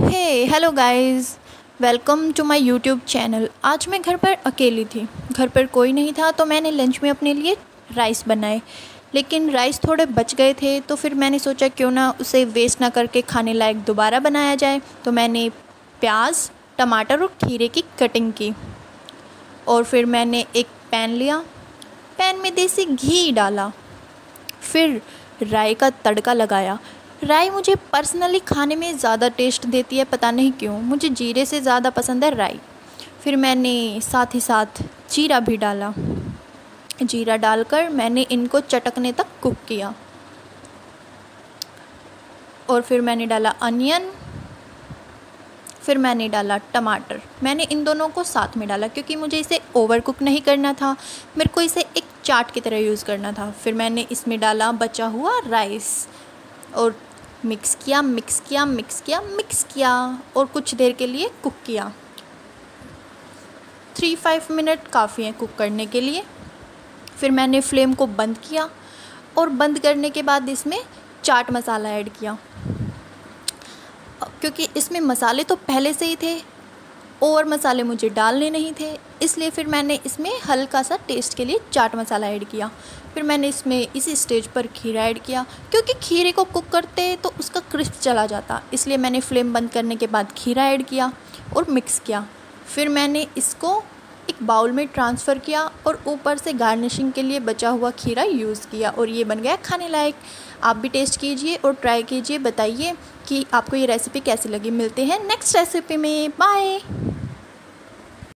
Hey hello guys, welcome to my YouTube channel. आज मैं घर पर अकेली थी, घर पर कोई नहीं था, तो मैंने लंच में अपने लिए राइस बनाए। लेकिन राइस थोड़े बच गए थे, तो फिर मैंने सोचा क्यों ना उसे वेस्ट ना करके खाने लायक दोबारा बनाया जाए। तो मैंने प्याज, टमाटर और खीरे की कटिंग की और फिर मैंने एक पैन लिया, पैन में देसी घी डाला, फिर राई का तड़का लगाया। राई मुझे पर्सनली खाने में ज़्यादा टेस्ट देती है, पता नहीं क्यों, मुझे जीरे से ज़्यादा पसंद है राई। फिर मैंने साथ ही साथ जीरा भी डाला। जीरा डालकर मैंने इनको चटकने तक कुक किया और फिर मैंने डाला अनियन, फिर मैंने डाला टमाटर। मैंने इन दोनों को साथ में डाला क्योंकि मुझे इसे ओवर कुक नहीं करना था, मेरे को इसे एक चाट की तरह यूज़ करना था। फिर मैंने इसमें डाला बचा हुआ राइस और मिक्स किया और कुछ देर के लिए कुक किया। 3-5 मिनट काफ़ी हैं कुक करने के लिए। फिर मैंने फ्लेम को बंद किया और बंद करने के बाद इसमें चाट मसाला ऐड किया क्योंकि इसमें मसाले तो पहले से ही थे और मसाले मुझे डालने नहीं थे, इसलिए फिर मैंने इसमें हल्का सा टेस्ट के लिए चाट मसाला ऐड किया। फिर मैंने इसमें इसी स्टेज पर खीरा ऐड किया क्योंकि खीरे को कुक करते तो उसका क्रिस्प चला जाता, इसलिए मैंने फ्लेम बंद करने के बाद खीरा ऐड किया और मिक्स किया। फिर मैंने इसको एक बाउल में ट्रांसफ़र किया और ऊपर से गार्निशिंग के लिए बचा हुआ खीरा यूज़ किया और ये बन गया खाने लायक। आप भी टेस्ट कीजिए और ट्राई कीजिए, बताइए कि आपको ये रेसिपी कैसी लगी। मिलते हैं नेक्स्ट रेसिपी में, बाय।